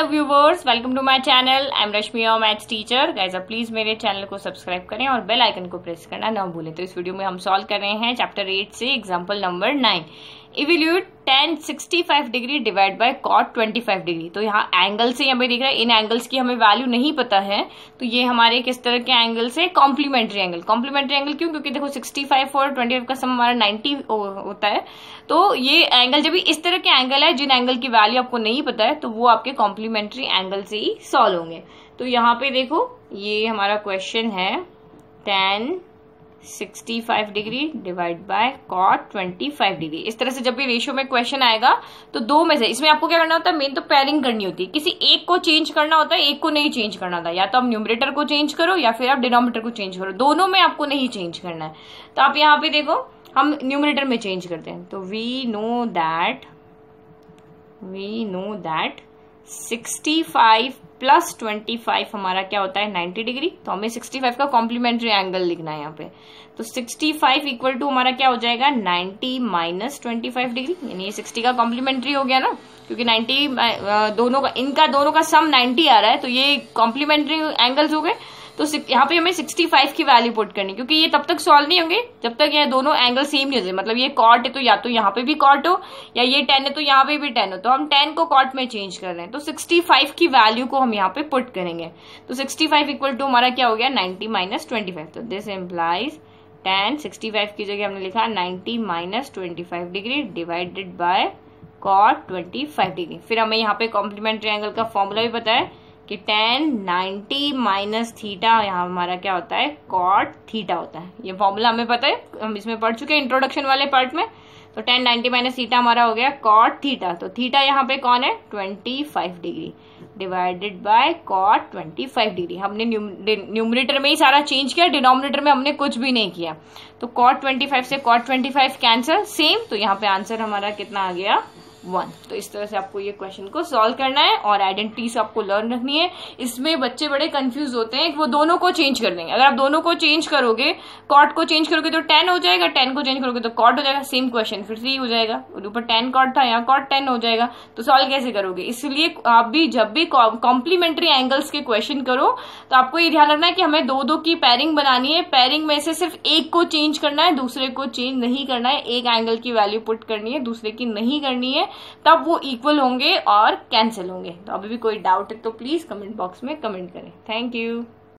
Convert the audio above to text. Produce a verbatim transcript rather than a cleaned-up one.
Hello viewers, welcome to my channel. I am Rashmi, your maths teacher. Guys आप please मेरे channel को subscribe करें और बेल आइकन को प्रेस करना ना भूलें। तो इस वीडियो में हम सॉल्व कर रहे हैं चैप्टर एट से example number nine, evaluate tan sixty five degree divide by cot twenty five degree. तो यहाँ एंगल से हमें दिख रहा है, इन एंगल्स की हमें वैल्यू नहीं पता है, तो ये हमारे किस तरह के एंगल से, कॉम्प्लीमेंट्री एंगल। कॉम्प्लीमेंट्री एंगल क्यों? क्योंकि देखो सिक्सटी फाइव और ट्वेंटी फाइव का सम हमारा नाइन्टी होता है। तो ये एंगल जब इस तरह के एंगल है जिन एंगल की वैल्यू आपको नहीं पता है, तो वो आपके कॉम्प्लीमेंट्री एंगल से ही सॉल्व होंगे। तो यहाँ पे देखो ये हमारा क्वेश्चन है tan sixty five degree divide by cot twenty five degree. इस तरह से जब भी रेशियो में क्वेश्चन आएगा तो दो में से इसमें आपको क्या करना होता है, मेन तो पेयरिंग करनी होती है। किसी एक को चेंज करना होता है, एक को नहीं चेंज करना होता है। या तो आप न्यूमरेटर को चेंज करो या फिर आप डिनोमिनेटर को चेंज करो, दोनों में आपको नहीं चेंज करना है। तो आप यहाँ पे देखो हम न्यूमरेटर में चेंज करते हैं, तो we know that we know that sixty five plus twenty five हमारा क्या होता है नाइन्टी डिग्री। तो हमें सिक्सटी फाइव का कॉम्प्लीमेंट्री एंगल लिखना है यहाँ पे। तो सिक्सटी फाइव इक्वल टू हमारा क्या हो जाएगा ninety minus twenty five degree, यानी ये सिक्सटी का कॉम्प्लीमेंट्री हो गया ना, क्योंकि नाइन्टी दोनों का इनका दोनों का सम नाइन्टी आ रहा है, तो ये कॉम्प्लीमेंट्री एंगल्स हो गए। तो यहाँ पे हमें सिक्सटी फाइव की वैल्यू पुट करनी, क्योंकि ये तब तक सॉल्व नहीं होंगे जब तक ये दोनों एंगल सेम नहीं होते। मतलब ये कॉट है तो या तो यहाँ पे भी कॉट हो, या ये टेन है तो यहाँ पे भी टेन हो। तो हम टेन को कॉट में चेंज कर रहे हैं, तो सिक्सटी फाइव की वैल्यू को हम यहाँ पे पुट करेंगे। तो सिक्सटी फाइव इक्वल टू हमारा क्या हो गया नाइन्टी माइनस ट्वेंटी फाइव। तो this implies tan sixty five की जगह हमने लिखा ninety minus twenty five degree divided by cot twenty five degree. फिर हमें यहाँ पे कॉम्प्लीमेंट्री एंगल का फॉर्मूला भी पता है कि टेन नाइन्टी माइनस थीटा, यहाँ हमारा क्या होता है कॉट थीटा होता है। ये फॉर्मूला हमें पता है, हम इसमें पढ़ चुके हैं इंट्रोडक्शन वाले पार्ट में। तो टेन नाइन्टी माइनस थीटा हमारा हो गया कॉट थीटा। तो थीटा यहाँ पे कौन है twenty five degree divided by cot twenty five degree. हमने न्यूमरेटर में ही सारा चेंज किया, डिनोमिनेटर में हमने कुछ भी नहीं किया। तो कॉट ट्वेंटी फाइव से cot twenty five cancel, same. तो यहाँ पे आंसर हमारा कितना आ गया वन। तो इस तरह से आपको ये क्वेश्चन को सॉल्व करना है और आइडेंटिटीज आपको लर्न रखनी है। इसमें बच्चे बड़े कंफ्यूज होते हैं कि वो दोनों को चेंज कर देंगे। अगर आप दोनों को चेंज करोगे, कॉट को चेंज करोगे तो टेन हो जाएगा, टेन को चेंज करोगे तो कॉट हो जाएगा, सेम क्वेश्चन फिर से ही हो जाएगा। और ऊपर टेन कॉट था, यहाँ कॉट टेन हो जाएगा, तो सॉल्व कैसे करोगे। इसलिए आप भी जब भी कॉम्प्लीमेंट्री एंगल्स के क्वेश्चन करो तो आपको ये ध्यान रखना है कि हमें दो दो की पेयरिंग बनानी है। पेयरिंग में से सिर्फ एक को चेंज करना है, दूसरे को चेंज नहीं करना है। एक एंगल की वैल्यू पुट करनी है, दूसरे की नहीं करनी है, तब वो इक्वल होंगे और कैंसिल होंगे। तो अभी भी कोई डाउट है तो प्लीज कमेंट बॉक्स में कमेंट करें। Thank you.